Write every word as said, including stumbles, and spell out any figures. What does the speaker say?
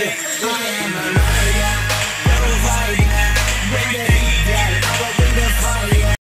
I am a liar.